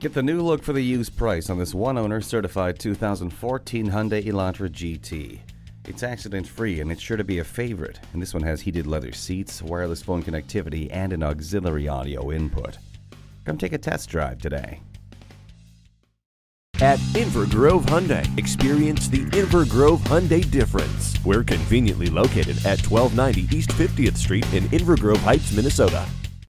Get the new look for the used price on this one-owner certified 2014 Hyundai Elantra GT. It's accident-free and it's sure to be a favorite, and this one has heated leather seats, wireless phone connectivity, and an auxiliary audio input. Come take a test drive today. At Inver Grove Hyundai, experience the Inver Grove Hyundai difference. We're conveniently located at 1290 East 50th Street in Inver Grove Heights, Minnesota.